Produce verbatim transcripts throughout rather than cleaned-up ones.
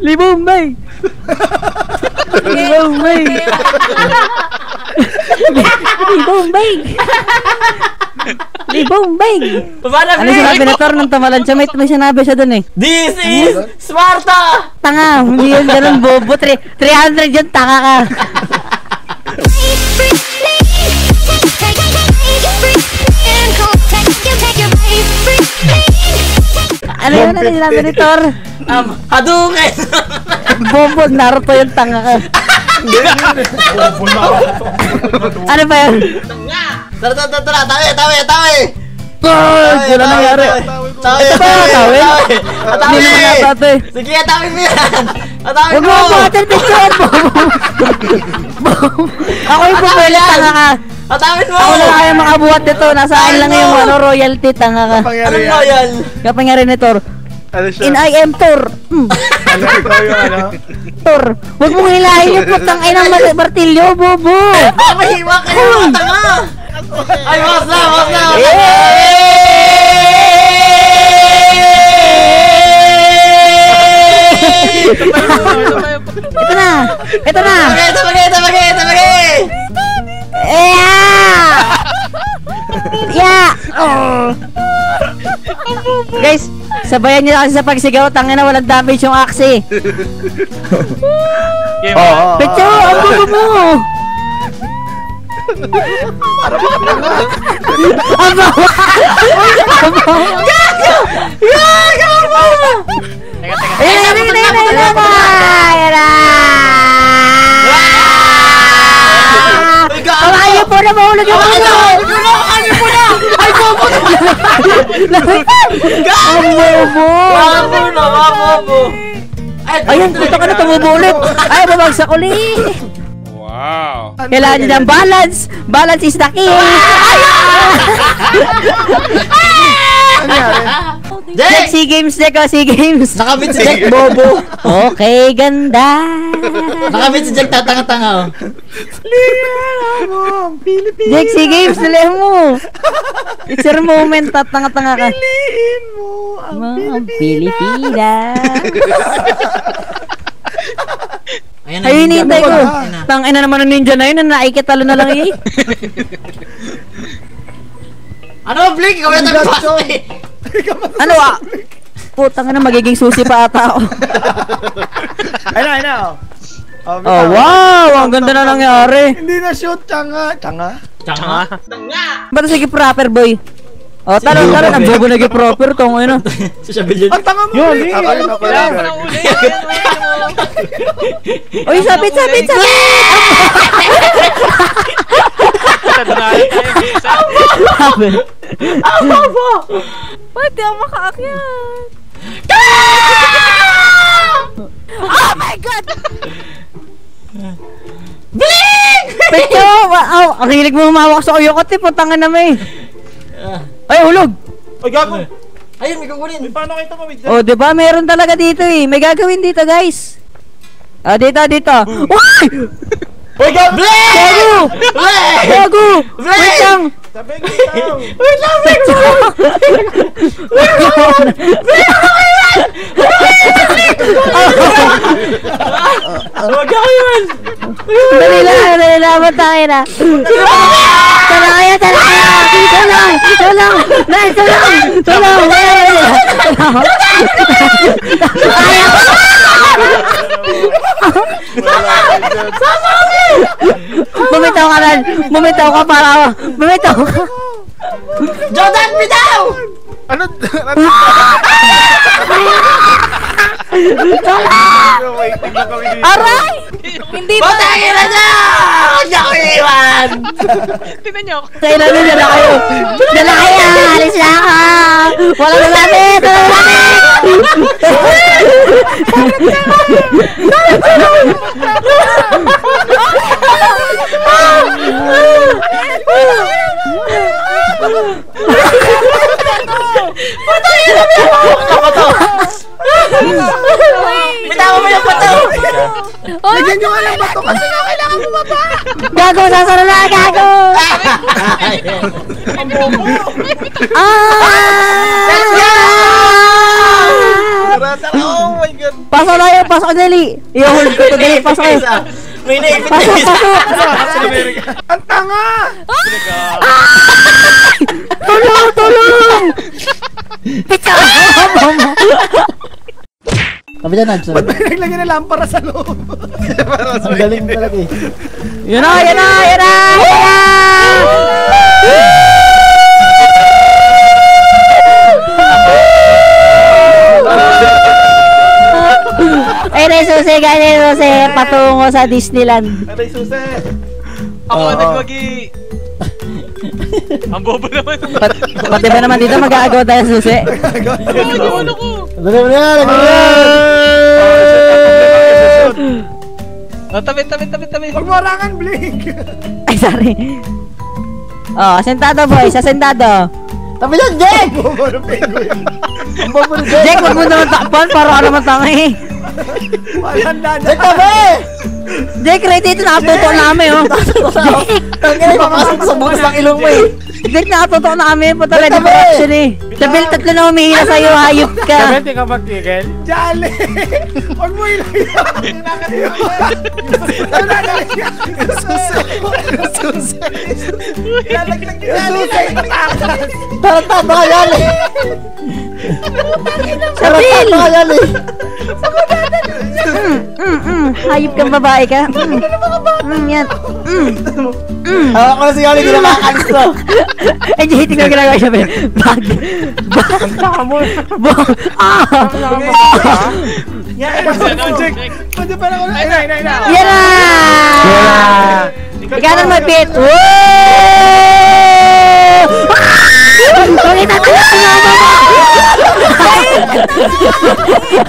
Libombay. Libombay. Libombay. Libombay. Ano sinabi na Tor ng tamalan siya? May, may sinabi siya dun eh. This is Sparta. Tanga, hindi yun ganun bobo. three hundred yun, tanga ka. Ano yun? Ano sinabi ni Tor? Um, Hadouken. Bobo, Naruto yung tanga ka. Bobo, Naruto. Ano ba yun? Tanga. Tara, tara, tara, tawi, tawi, tawi. Boy, wala nangyari. Tawi, tawi, tawi. Tawi. Sige, tawi miran. Tawi mo. Water pitcher. Ako yung pumili, tanga ka. Atawin mo! Ako na kaya makabuhat nito. Nasaan lang yung ano, royalty, tanga ka. Anong royal? Kapangyari ni Tor. In I am Tor. Ano ito yung ano? Tor. Huwag mong hilahin yung putang ay ng martilyo, bobo. Mahiwa ka yung tanga. Ay, mas na, mas na. Ito na. Ito na. Ito na. Ito na. Ito na. Yeah! Yeah! Oh. Guys, sabayan nyo na kasi sa pagsigaw. Tangin na walang damage yung axe. Pecho! Ang bubo mo! Ang bubo! Ang bubo! Gago! Gago! Ang bubo! Ayan na! Ayan na! Ayan na! Ayan na! Hawakan po na, mahulog yung ulo! Hawakan po na! Ay, bobo! Ang bobo! Bobo na, bobo! Ayun, puto ka na, tumubo ulit! Ay, babagsak ulit! Wow! Kailangan nyo ng balance! Balance is the king! Ayun! Jack! Sea Games, Jack! Sea Games! Nakabit si Jack, bobo! Okay, ganda! Nakabit si Jack, tatanga-tanga! Jack, Sea Games, nalihan mo! It's your moment, tatanga-tanga ka! Piliin mo ang Pilipinas! Ayun, hinihintay ko! Tangina naman ng ninja na yun, naikitalo na lang yun! Ano, Blink? Ikaw yung tabi-pasti! Ano ah? Putang na, magiging susi pa ata ako. Ayun na, ayun na. Oh, wow! Ang ganda na nangyari. Hindi na shoot, tanga. Tanga? Tanga? Tanga! Ba't sige proper, boy? O, talon, talon. Ang bobo naging proper. Ito ngayon ah. Ang tanga mo ulit! Akalin ako lang. Uy, sabit, sabit, sabit! Apa? Apa apa? Pati aku makaknya. Oh my god! Blink! Pecho, wow! Ang hilig mo humawak sa uyokot eh, puntangan na may. Ay, hulog! Ay, gago! Ayun, may gagawin. Paano kayo tumawid dyan? O, diba? Meron talaga dito eh. May gagawin dito, guys. Ah, dito, dito. Uy! Wait lang! Blake! Gago! Blake! Gago! Wait lang! Sabay ko lang! Wait lang! Wait lang! Wait lang! Wait lang! Huwag ako yun! Dali lang! Dali lang! Matangin na! Talang kayo! Talang kayo! Talang! Talang! Talang! Talang! Talang! Talang! Talang! Talang! Bumitaw ka lang! Bumitaw ka para ako! Bumitaw ka! Jordan, bitaw! Ano? Ano? Aray! Hindi ba? Patangin na niya! Hindi ako iiwan! Tignan niyo ako! Tignan niyo, dala kayo! Dala kayo! Alis na ako! Walang nalamit! Walang nalamit! Gago, sasara na! Gago! Ang bobo! Let's go! Oh my god! kan. Pasok aja, pasok aja li. Iya, betul deh, pasok aja. Ini ikut bisa. Tangan. Tolong, tolong. Pecah. Tapi jangan hancur. Balik lagi nih lampar rasa lu. Galing lagi. Ya nah, ya nah, ya nah. Eres susah kan, eres susah patungo sa Disneyland. Eres susah. Ako natin lagi. Ang bobo naman. Pati ba naman dito mag-aagaw tayo susah? Mag-aagaw ako. Bener-bener. Tapi, tapi, tapi, tapi. Huwag mo harangan, Blink. Ay, sorry. Oh, sentado boys, sentado. Tapi yan, Jack! Ang bobo na Jack! Jack, wag mo naman takpan para ka naman tangi. Jack, tabi! Jack, ready ito, nakatuto namin, oh. Jack! Tangin, papasok sa bukas ng ilong mo, eh. Jack, nakatuto namin, puto ready for action, eh. Sabil, tatlo na humihila sa'yo, hayop ka. Sabil, di ka magtigil? Jali! Huwag mo ilayo! Susay! Susay! Ilalaglag ni Jali! Tarantan ba ka, Jali? Sabil! Hayop kang babae ka. Yan. Hawak ko na si Jali, di na makakalis ko. Eh, Jali, tingnan ko na siya, bag. Bakamu, bok, ah, ya, cek, macam mana kalau, ini, ini, ini, ya lah, ikan mabit, wow, kalau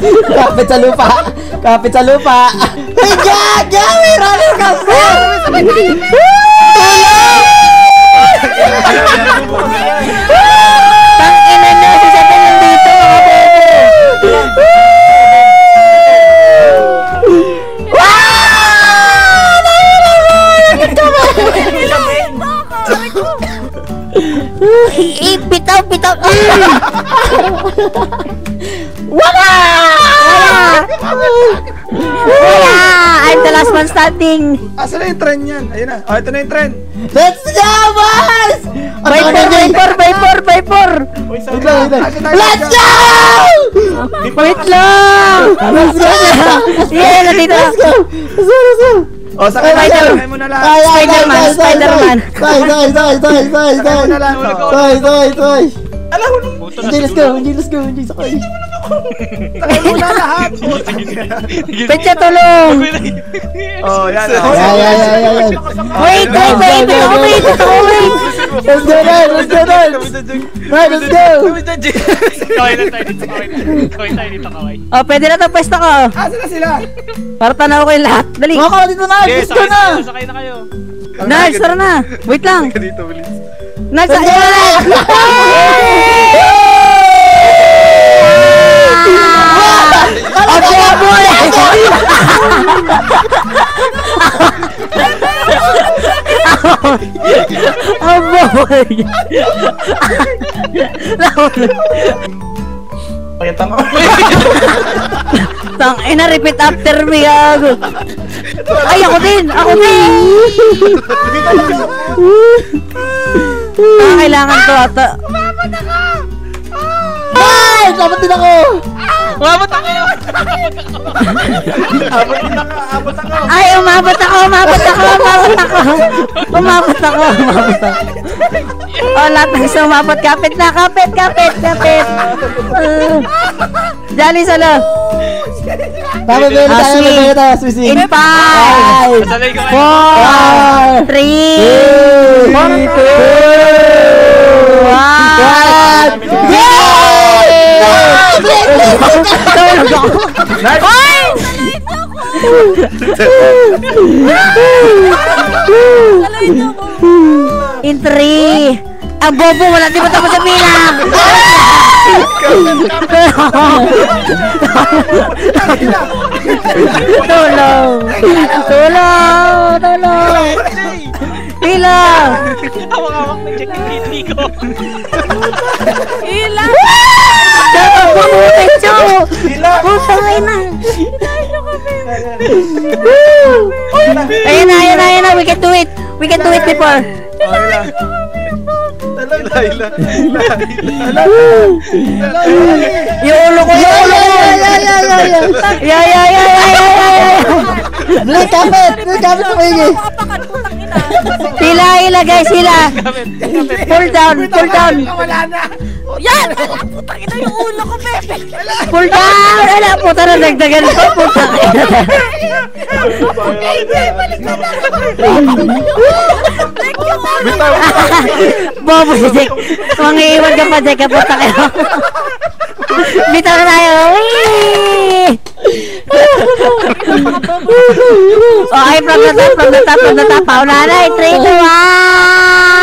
kita tidak lupa, kapecah lupa, kapecah lupa, jangan, jangan, rame kasar. Bitaw, bitaw. Wala! Wala! I'm the last one standing. Asa na yung trend yan? Ayun na. Oh, ito na yung trend. Let's go, boys! By four, by four, by four, by four. Let's go! Wait lang! Let's go! Yeah, natito. Let's go! Let's go! Oh, sakay na lang, sakay mo na lang. Spider-Man, Spider-Man. Toy, toy, toy, toy, toy, toy. Toy, toy, toy. Alam mo nung... Hindi, let's go, hindi, let's go, hindi, sakay. Sakay mo na lahat. Pecha, tulong. Oh, yan, yan, yan. Wait, wait, wait, wait, wait. Let's go, let's go, let's go. Let's go. Kaway na tayo dito, kaway na. Kaway tayo dito, kaway. Oh, pwede na itong pwesto ko. Asa na sila? Para tanaw ko yung lahat. Dali. Maka ko dito na, gusto na. Sakay na kayo. Nars, tara na. Wait lang. Nars, sakay na lang. Oke, boy. Oh boy. Tang ina, repeat after me ako. Ay, ako din, ako din. Ah, kailangan to ata. Umabot ako. Ay, umabot din ako. Umabot ako. Umabot ako. Ay, umabot ako, umabot ako, umabot ako. Umabot ako, umabot ako. Oh, lahat ng sumabot. Kapit na, kapit, kapit, kapit. Jali, solo. Tama dito, tama dito. Swissing. In five, four, three, two, one. Yay! Blink, blink, blink. Nice. In three. Ang bobo, wala di ba tapos sa bilang? Tolong! Tolong! Tolong! Bilang! Awang-awang nag-check yung P T ko! Bilang! Dapat mabuti, Chon! Ayun na, ayun na, ayun na. We can do it. We can do it before. Yung ulo ko, yung ulo ko. Ya, ya, ya, ya, sila ila guys, sila. Pull down, pull down. Yan! Putang ina yung ulo ko, Pepe. Pull down! Ala, puta na, nagdagan ko. Puta. Okay, balik na lang. Thank you, Mama. Bobo si Jack. Mangiiwan ka pa, Jack. Puta kayo. Bitaw na tayo. Oh, ay, from the top, from the top, from the top. Paunahan ay three, two, one.